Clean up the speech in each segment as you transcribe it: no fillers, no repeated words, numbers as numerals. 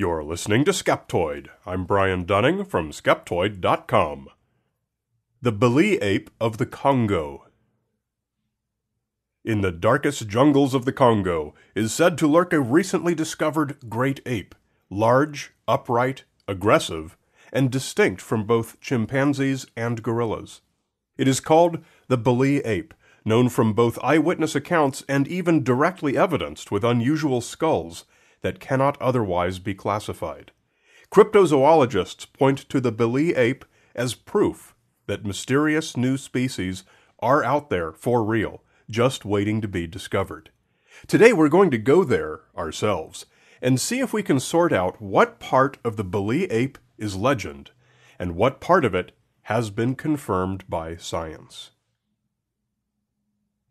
You're listening to Skeptoid. I'm Brian Dunning from Skeptoid.com. The Bili ape of the Congo. In the darkest jungles of the Congo is said to lurk a recently discovered great ape, large, upright, aggressive, and distinct from both chimpanzees and gorillas. It is called the Bili ape, known from both eyewitness accounts and even directly evidenced with unusual skulls that cannot otherwise be classified. Cryptozoologists point to the Bili ape as proof that mysterious new species are out there for real, just waiting to be discovered. Today we're going to go there ourselves and see if we can sort out what part of the Bili ape is legend and what part of it has been confirmed by science.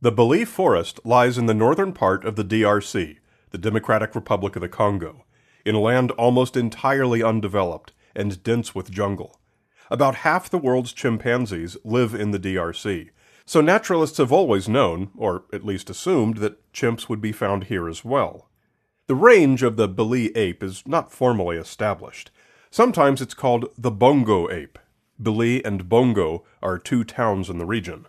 The Bili Forest lies in the northern part of the DRC, the Democratic Republic of the Congo, in land almost entirely undeveloped and dense with jungle. About half the world's chimpanzees live in the DRC, so naturalists have always known, or at least assumed, that chimps would be found here as well. The range of the Bili ape is not formally established. Sometimes it's called the Bongo ape. Bili and Bongo are two towns in the region.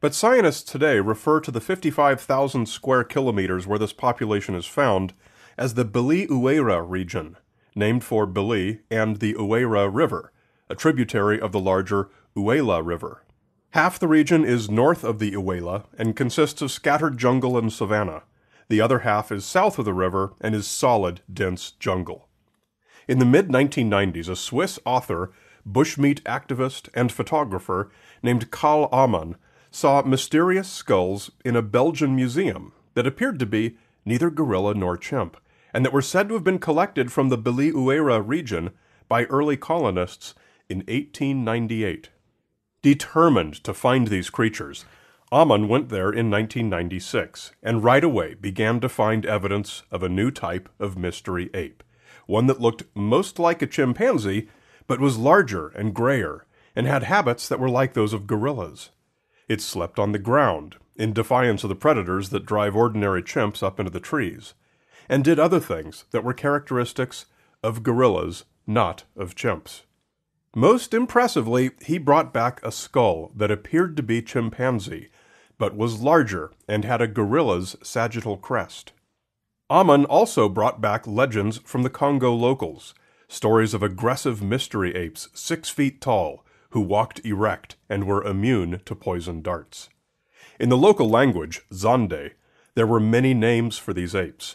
But scientists today refer to the 55,000 square kilometers where this population is found as the Bili-Uélé region, named for Bili and the Uélé River, a tributary of the larger Uélé River. Half the region is north of the Uélé and consists of scattered jungle and savanna. The other half is south of the river and is solid, dense jungle. In the mid-1990s, a Swiss author, bushmeat activist, and photographer named Karl Ammann saw mysterious skulls in a Belgian museum that appeared to be neither gorilla nor chimp, and that were said to have been collected from the Bili-Uélé region by early colonists in 1898. Determined to find these creatures, Ammann went there in 1996, and right away began to find evidence of a new type of mystery ape, one that looked most like a chimpanzee, but was larger and grayer, and had habits that were like those of gorillas. It slept on the ground, in defiance of the predators that drive ordinary chimps up into the trees, and did other things that were characteristics of gorillas, not of chimps. Most impressively, he brought back a skull that appeared to be chimpanzee, but was larger and had a gorilla's sagittal crest. Ammann also brought back legends from the Congo locals, stories of aggressive mystery apes 6 feet tall, who walked erect and were immune to poison darts. In the local language, Zonde, there were many names for these apes.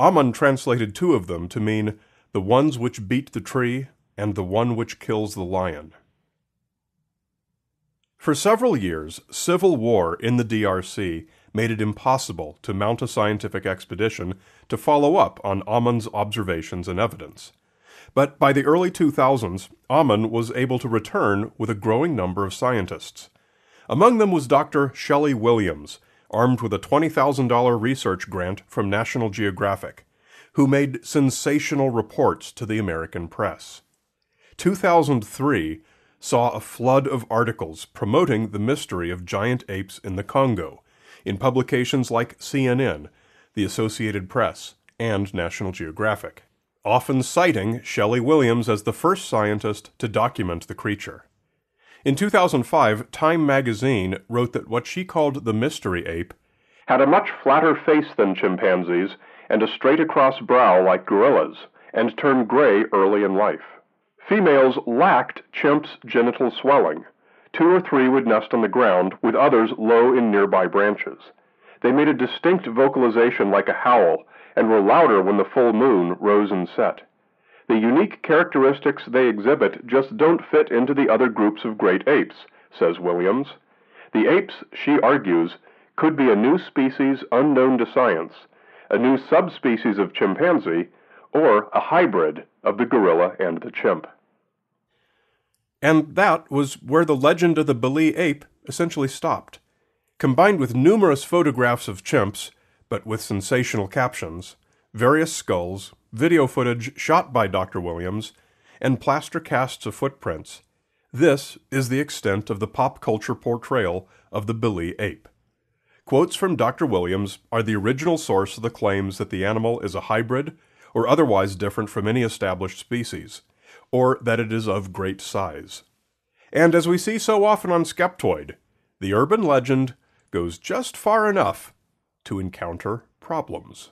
Ammann translated two of them to mean the ones which beat the tree and the one which kills the lion. For several years, civil war in the DRC made it impossible to mount a scientific expedition to follow up on Ammann's observations and evidence. But by the early 2000s, Ammann was able to return with a growing number of scientists. Among them was Dr. Shelley Williams, armed with a $20,000 research grant from National Geographic, who made sensational reports to the American press. 2003 saw a flood of articles promoting the mystery of giant apes in the Congo, in publications like CNN, the Associated Press, and National Geographic, often citing Shelley Williams as the first scientist to document the creature. In 2005, Time magazine wrote that what she called the mystery ape had a much flatter face than chimpanzees and a straight-across brow like gorillas, and turned gray early in life. Females lacked chimps' genital swelling. 2 or 3 would nest on the ground, with others low in nearby branches. They made a distinct vocalization like a howl, and were louder when the full moon rose and set. The unique characteristics they exhibit just don't fit into the other groups of great apes, says Williams. The apes, she argues, could be a new species unknown to science, a new subspecies of chimpanzee, or a hybrid of the gorilla and the chimp. And that was where the legend of the Bili ape essentially stopped. Combined with numerous photographs of chimps, but with sensational captions, various skulls, video footage shot by Dr. Williams, and plaster casts of footprints, this is the extent of the pop culture portrayal of the Bili ape. Quotes from Dr. Williams are the original source of the claims that the animal is a hybrid or otherwise different from any established species, or that it is of great size. And as we see so often on Skeptoid, the urban legend goes just far enough to encounter problems.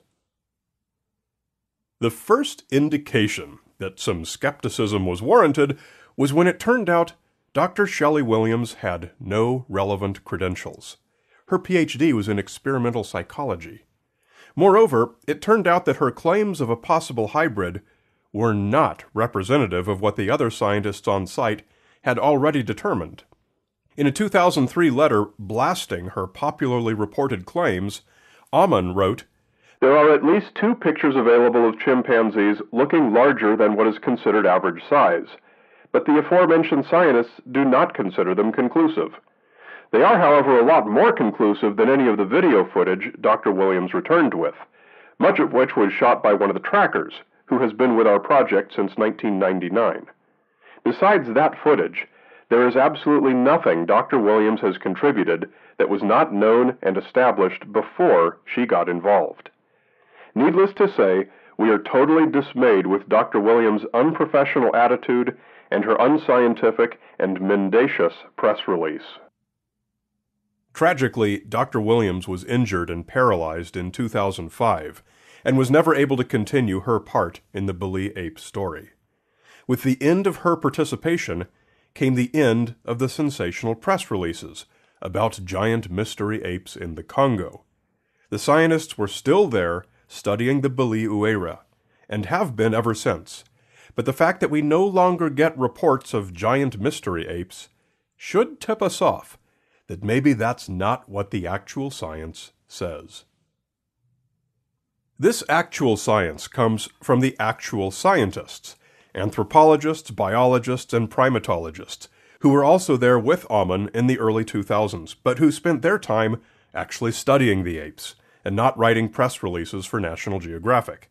The first indication that some skepticism was warranted was when it turned out Dr. Shelley Williams had no relevant credentials. Her PhD was in experimental psychology. Moreover, it turned out that her claims of a possible hybrid were not representative of what the other scientists on site had already determined. In a 2003 letter blasting her popularly reported claims, Ammann wrote, "There are at least two pictures available of chimpanzees looking larger than what is considered average size, but the aforementioned scientists do not consider them conclusive. They are, however, a lot more conclusive than any of the video footage Dr. Williams returned with, much of which was shot by one of the trackers, who has been with our project since 1999. Besides that footage, there is absolutely nothing Dr. Williams has contributed that was not known and established before she got involved. Needless to say, we are totally dismayed with Dr. Williams' unprofessional attitude and her unscientific and mendacious press release." Tragically, Dr. Williams was injured and paralyzed in 2005 and was never able to continue her part in the Bili ape story. With the end of her participation came the end of the sensational press releases about giant mystery apes in the Congo. The scientists were still there studying the Bili-Uélé, and have been ever since, but the fact that we no longer get reports of giant mystery apes should tip us off that maybe that's not what the actual science says. This actual science comes from the actual scientists, anthropologists, biologists, and primatologists, who were also there with Ammann in the early 2000s, but who spent their time actually studying the apes, and not writing press releases for National Geographic.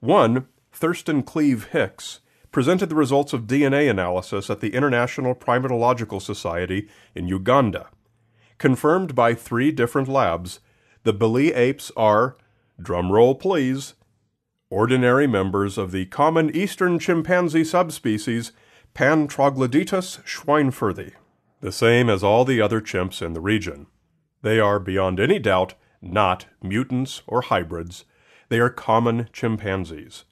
One, Thurston Cleave Hicks, presented the results of DNA analysis at the International Primatological Society in Uganda. Confirmed by 3 different labs, the Bili apes are, drumroll please, ordinary members of the common eastern chimpanzee subspecies Pan troglodytes schweinfurthi, the same as all the other chimps in the region. They are, beyond any doubt, not mutants or hybrids. They are common chimpanzees.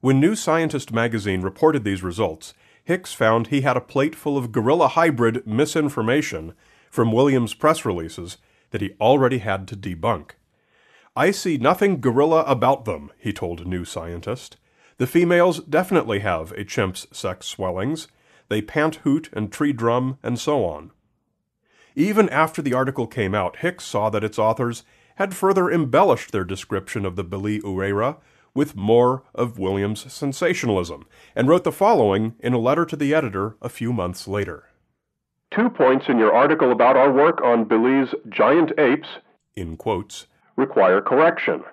When New Scientist magazine reported these results, Hicks found he had a plate full of gorilla hybrid misinformation from Williams' press releases that he already had to debunk. "I see nothing gorilla about them," he told New Scientist. "The females definitely have a chimp's sex swellings. They pant-hoot and tree-drum and so on." Even after the article came out, Hicks saw that its authors had further embellished their description of the Bili-Uélé with more of Williams' sensationalism, and wrote the following in a letter to the editor a few months later. "Two points in your article about our work on Bili's giant apes, in quotes, require correction.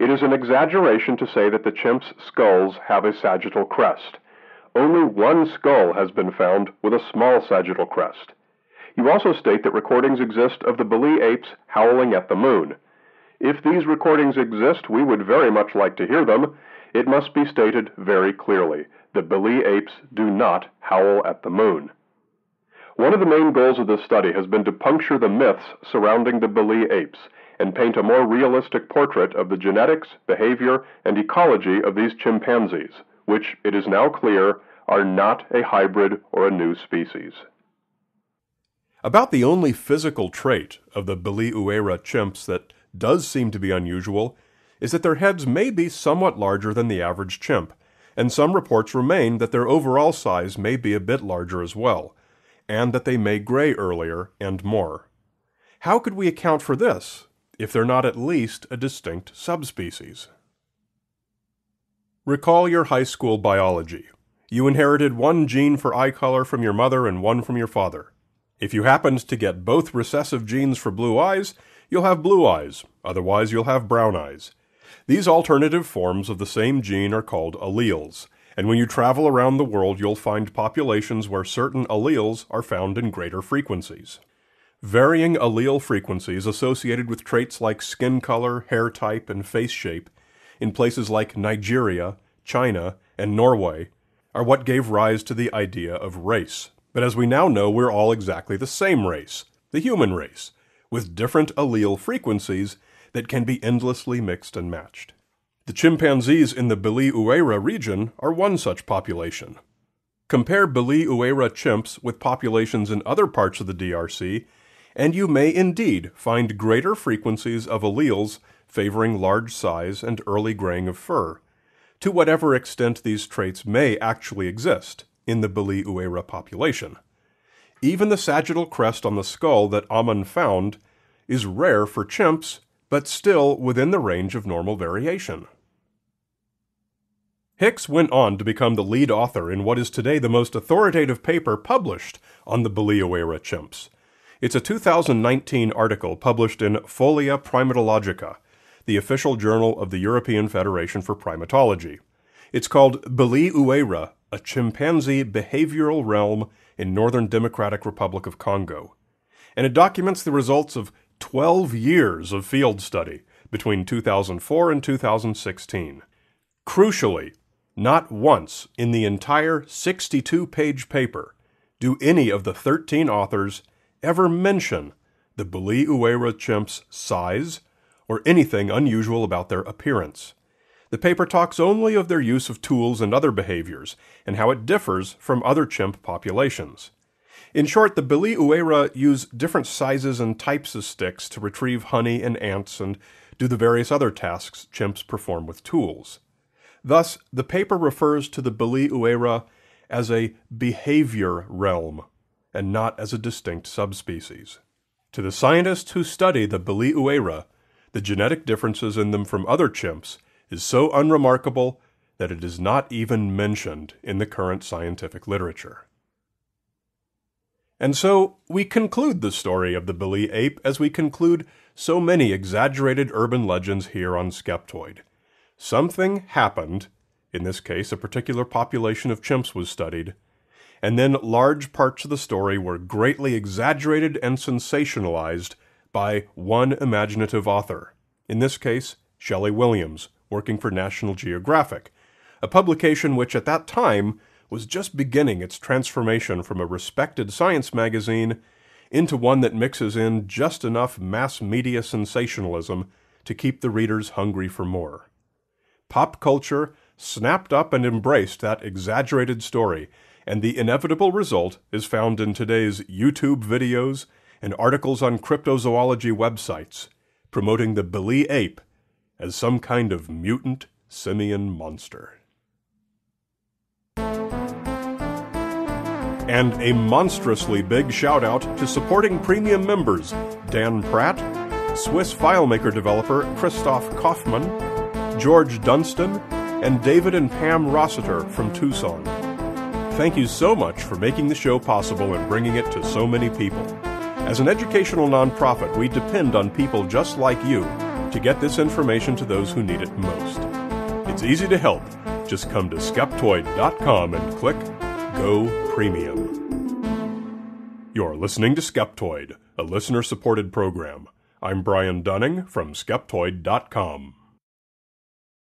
It is an exaggeration to say that the chimps' skulls have a sagittal crest. Only one skull has been found with a small sagittal crest. You also state that recordings exist of the Bili apes howling at the moon. If these recordings exist, we would very much like to hear them. It must be stated very clearly that Bili apes do not howl at the moon. One of the main goals of this study has been to puncture the myths surrounding the Bili apes and paint a more realistic portrait of the genetics, behavior, and ecology of these chimpanzees, which, it is now clear, are not a hybrid or a new species." About the only physical trait of the Bili-Uélé chimps that does seem to be unusual is that their heads may be somewhat larger than the average chimp, and some reports remain that their overall size may be a bit larger as well, and that they may gray earlier and more. How could we account for this, if they're not at least a distinct subspecies? Recall your high school biology. You inherited one gene for eye color from your mother and one from your father. If you happened to get both recessive genes for blue eyes, you'll have blue eyes, otherwise you'll have brown eyes. These alternative forms of the same gene are called alleles, and when you travel around the world you'll find populations where certain alleles are found in greater frequencies. Varying allele frequencies associated with traits like skin color, hair type, and face shape in places like Nigeria, China, and Norway are what gave rise to the idea of race. But as we now know, we're all exactly the same race, the human race, with different allele frequencies that can be endlessly mixed and matched. The chimpanzees in the Bili-Uélé region are one such population. Compare Bili-Uélé chimps with populations in other parts of the DRC, and you may indeed find greater frequencies of alleles favoring large size and early graying of fur, to whatever extent these traits may actually exist in the Bili-Uélé population. Even the sagittal crest on the skull that Ammann found is rare for chimps, but still within the range of normal variation. Hicks went on to become the lead author in what is today the most authoritative paper published on the Bili-Uélé chimps. It's a 2019 article published in Folia Primatologica, the official journal of the European Federation for Primatology. It's called Bili-Uélé, a chimpanzee behavioral realm in Northern Democratic Republic of Congo, and it documents the results of 12 years of field study between 2004 and 2016. Crucially, not once in the entire 62-page paper do any of the 13 authors ever mention the Bili-Uélé chimp's size or anything unusual about their appearance. The paper talks only of their use of tools and other behaviors, and how it differs from other chimp populations. In short, the Bili-Uélé use different sizes and types of sticks to retrieve honey and ants and do the various other tasks chimps perform with tools. Thus, the paper refers to the Bili-Uélé as a behavior realm, and not as a distinct subspecies. To the scientists who study the Bili-Uélé, the genetic differences in them from other chimps is so unremarkable that it is not even mentioned in the current scientific literature. And so, we conclude the story of the Bili ape as we conclude so many exaggerated urban legends here on Skeptoid. Something happened, in this case a particular population of chimps was studied, and then large parts of the story were greatly exaggerated and sensationalized by one imaginative author, in this case Shelley Williams, working for National Geographic, a publication which at that time was just beginning its transformation from a respected science magazine into one that mixes in just enough mass media sensationalism to keep the readers hungry for more. Pop culture snapped up and embraced that exaggerated story, and the inevitable result is found in today's YouTube videos and articles on cryptozoology websites promoting the Bili ape as some kind of mutant simian monster. And a monstrously big shout-out to supporting premium members Dan Pratt, Swiss FileMaker developer Christoph Kaufmann, George Dunstan, and David and Pam Rossiter from Tucson. Thank you so much for making the show possible and bringing it to so many people. As an educational nonprofit, we depend on people just like you to get this information to those who need it most. It's easy to help. Just come to Skeptoid.com and click Go Premium. You're listening to Skeptoid, a listener-supported program. I'm Brian Dunning from Skeptoid.com.